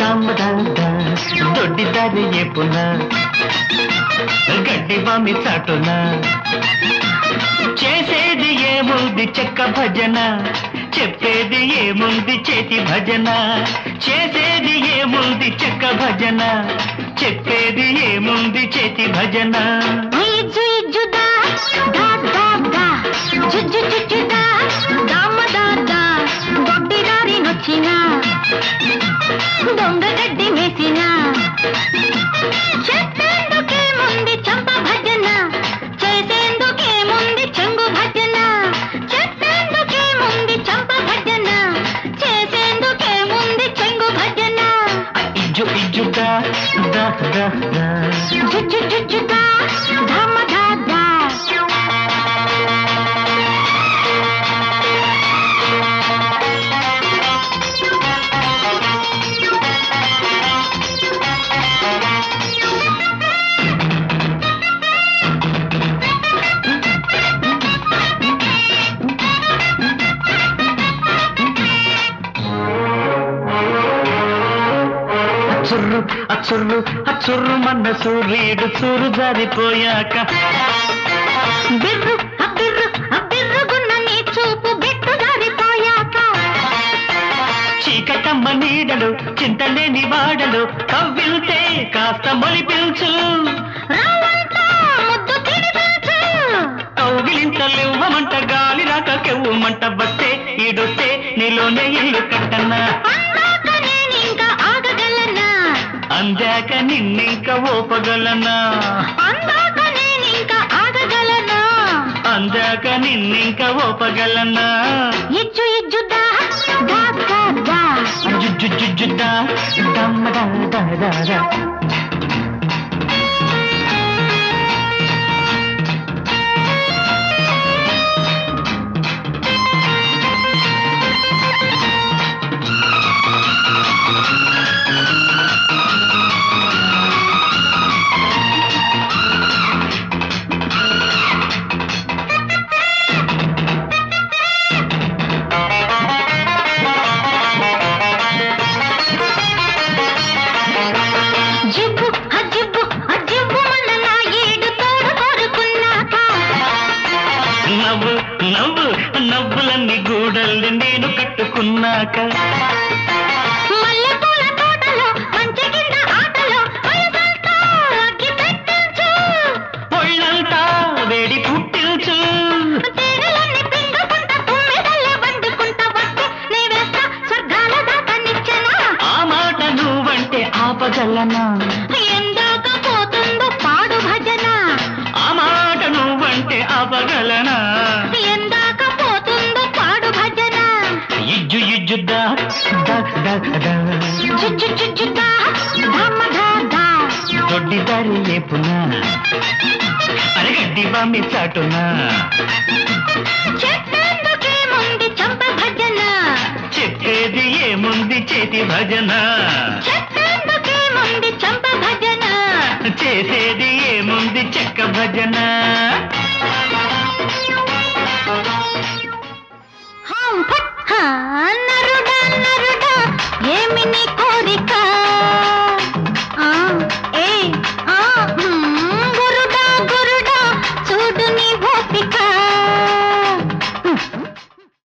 ದಾಮ ದಾಂತ ದೊಡ್ಡಿದ್ದಾರೆ ಏ ಪುನ ಗಡ್ಡಿ ಬಾಮಿ ಸಾಟುನ చేసేది ఏముంది చెక్క భజన చెప్పేది ఏముంది చేతి భజన చేసేది ఏముంది చెక్క భజన చెప్పేది ఏముంది చేతి భజన దొంగ గడ్డి మేసిన చెప్తేందుకేముంది చంప భజన చేసేందుకేముంది చెంగు భజన చెప్తేందుకేముంది చంప భజన చేసేందుకేముంది చెంగు భజన ఇజ్జు ఇజ్జుగా దా దా దా జుజ్జు జుజ్జుగా ధమ ధా దా అచ్చుర్రు అచ్చుర్రు అచ్చుర్రు మన సూర్యుడు చూరు జారిపోయాక బిర్రు అబ్బిర్రు అబ్బిర్రుగున్న నీ చూపు బిట్టు జారిపోయాక చీకటమ్మ నీడలు చింతలేని వాడలు కవ్విల్తే కాస్త మొలిపించు కౌగిలింతలివ్వమంట గాలి రాక కెవ్వమంట బట్టే ఈడొస్తే నీలోనే ఇల్లు కట్టన్నా అందాక నిన్నింక ఓపగలనా అందాక నేనింక ఆగగలనా అందాక నిన్నింక ఓపగలనా ఇజ్జు ఇజ్జుదా దా దా దా జుజ్జు జుజ్జుదా దమ్మ దా దా దా నవ్వులన్నీ గూడల్ని నేను కట్టుకున్నాక మల్లెపూల తోటలో మంచి కింద ఆటలో ఒళ్ళంతా అగ్గి పెట్టించు ఒళ్ళంతా వేడి పుట్టించు తేనెలన్నీ పిండుకుంటా తుమ్మెదలే వండుకుంటా వట్టు నీ వేస్తా స్వర్గాల దాకా నిచ్చెనా ఆ మాట నువ్వంటే ఆపగలనా ఎందాక పోతుందో పాడు భజన ఆ మాట నువ్వంటే ఆపగలనా దా దా దా దా జు జు జు జు దా ధమ ధా దా దొడ్డిదారి ఏపునా అరగడ్డి బామి చాటునా చెప్పేందుకేముంది చంప భజన చెప్పేది ఏముంది చేతి భజన చెప్పేందుకేముంది చంప భజన చేసేది ఏముంది చెక్క భజన నరుడా నరుడా ఏమి నీకు